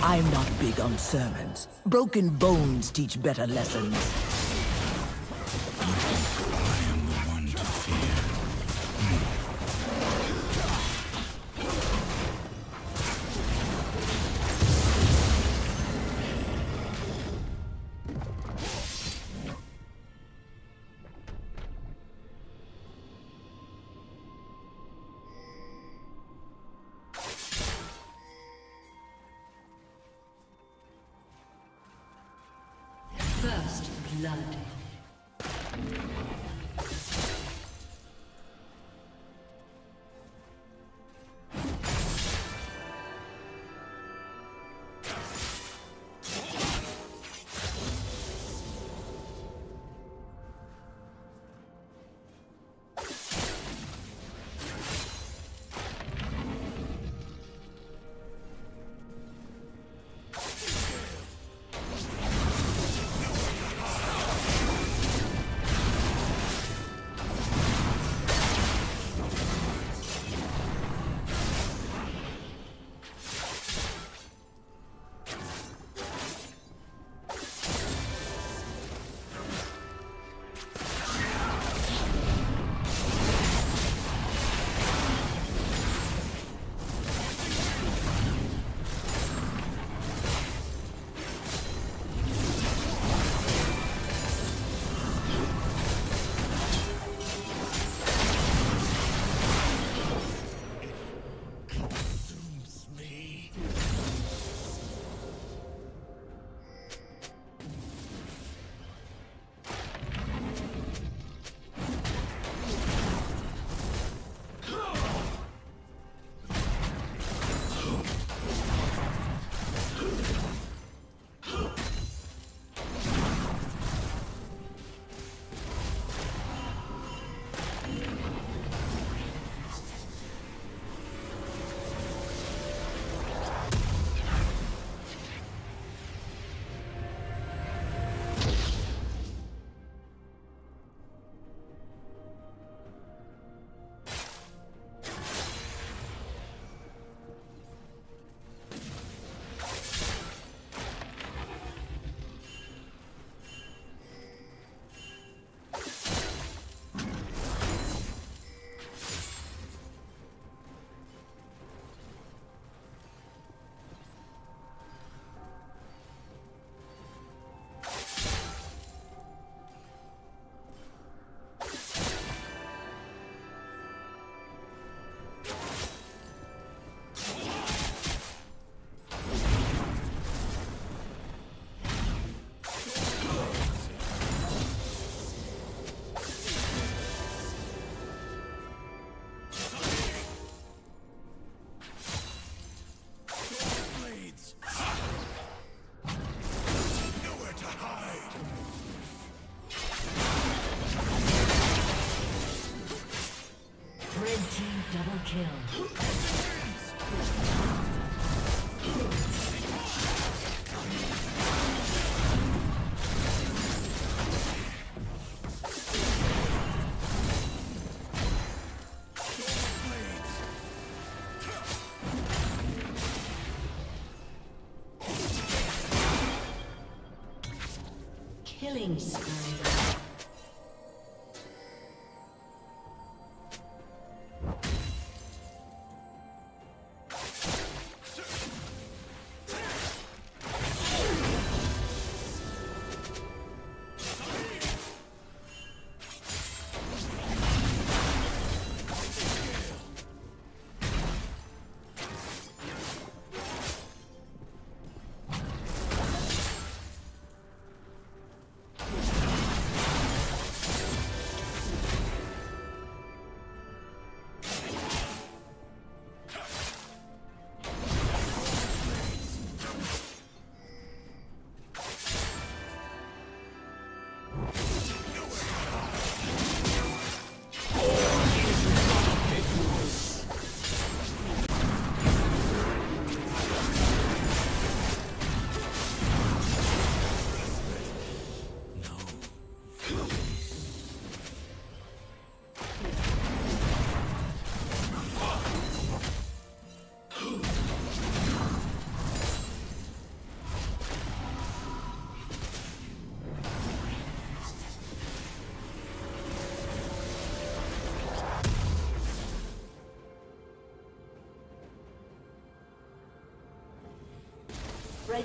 I'm not big on sermons. Broken bones teach better lessons. First blood. Killing spree. Red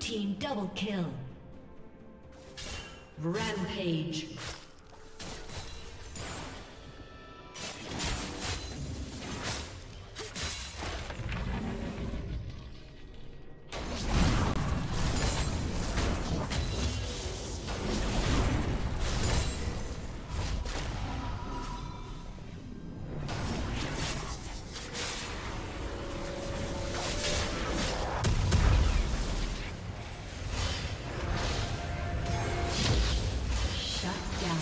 Team double kill. Rampage. Yeah.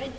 Red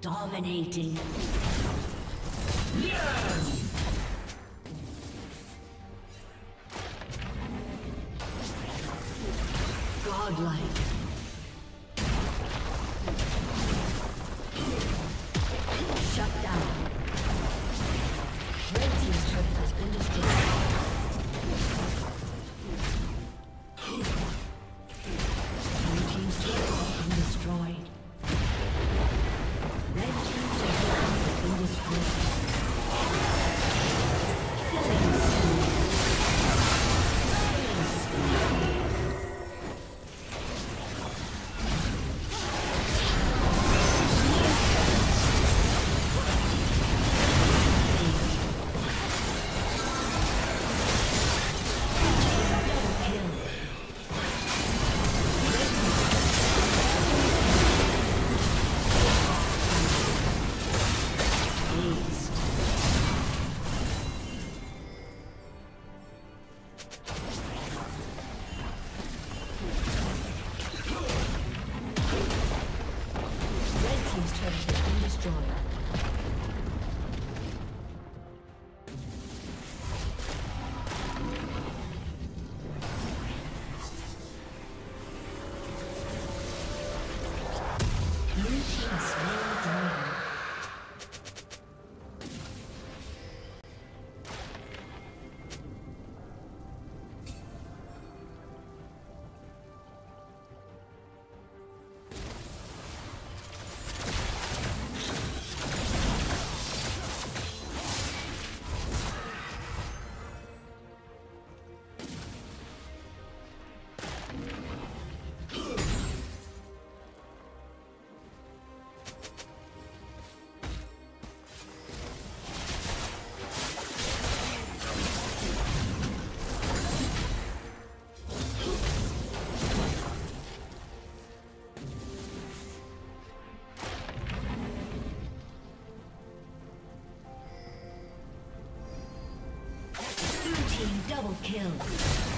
Dominating. Yes! Godlike. Shut down. Red team's turret has been destroyed. Blue team's turret has been destroyed. Double kill.